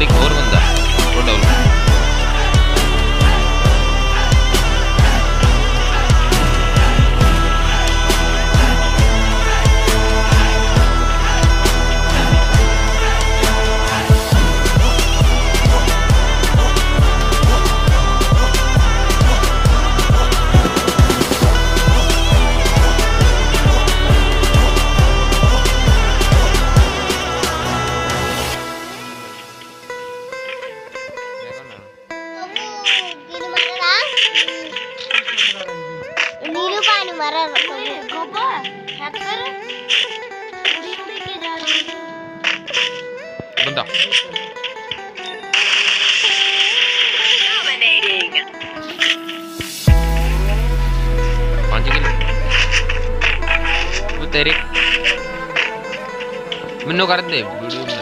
నంబర్కి ఓవర్ ఉందా? రెండు over Menu card de video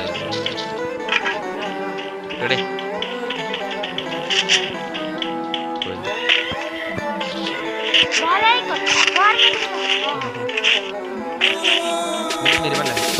ready mere